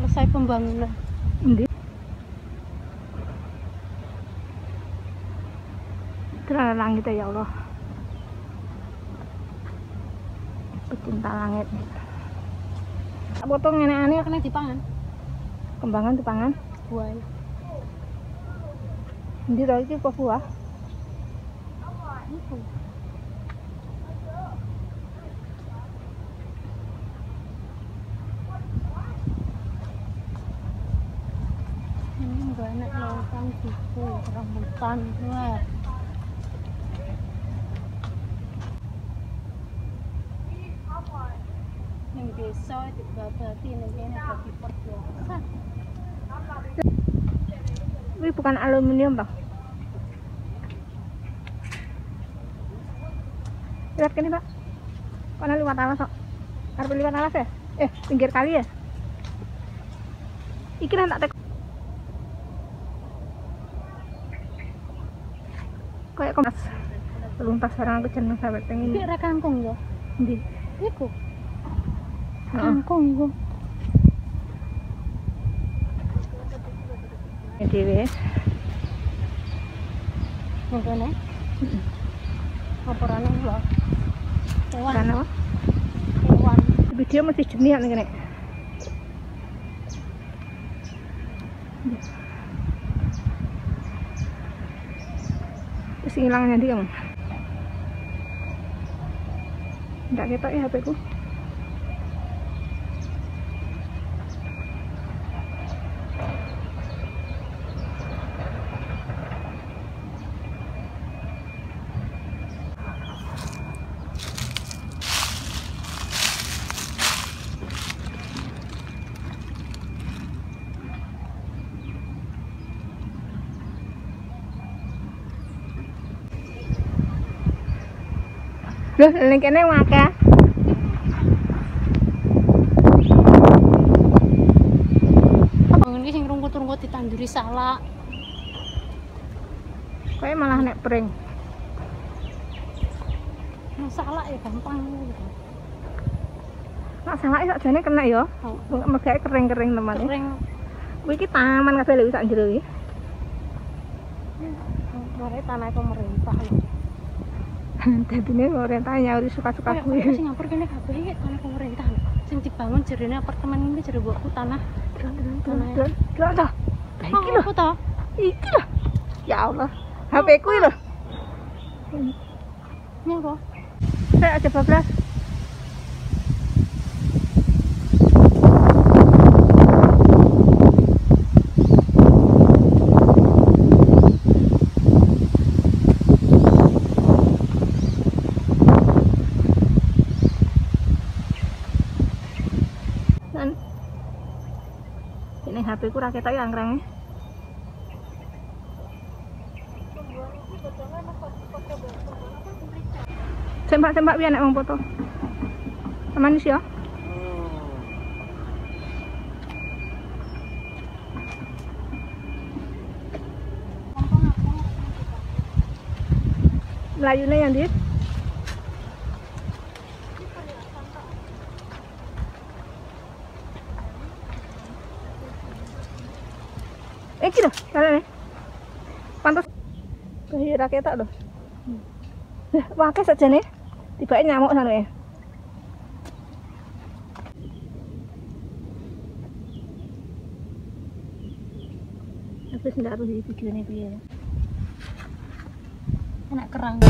selesai pembangunan. Terang kita ya Allah. Pecinta langit. Tak potong enak-enak karena dipangan. Kembangan dipangan. Buah. Ini lagi kok buah. Ini banyak lautan buku, rambutan, wah. Yang desa di Babati ini ada di perjuangan. Ini bukan aluminium, Bang. Lihat kene, Pak. Kono liwat alas kok. Arep liwat alas ya? Pinggir kali ya? Iki nang tak tek. Kayak kompas. Luntas sarang aku jeneng sampe pengen. Iki ra kangkung ya? Ndi? Iku. Kangkung iku. Iki wis. Ngono. Laporan lho. Hewan. Hewan. Video masih jernih ngene. Wis ilang nanti kamu. Enggak ketok ya HP-ku. Loh, ini kayaknya wakah. Bangun ini yang rungkut-rungkut ditanduri salak. Kayaknya malah nek pering. Nah, salak ya gampang. Nah, salak ya sajane kena ya. Megake kering-kering teman-teman. Kering. Kuwi iki taman kabeh lho sak njero iki. Mare tanah pemerintah lho. Jadi ini pemerintahnya udah suka-suka gue. Aku Singapura kayaknya kabeh tanah pemerintah. Sing dibangun jerene apartemen ini jere buatku tanah. Tanah. Iki lho. Iki lho. Ya Allah. HP ku lho. Nyapa? Saya aja bablas. Ini HP ku raketake angkrang. Sembak-sembak piye nek wong foto. Manis ya. Melayune yang dit. Iki lho, kene. Pantes bayi raketak lho. Lah, wakeh sajane. Tibake nyamuk sanuke. Habis ndak rugi videone piye. Enak kerang.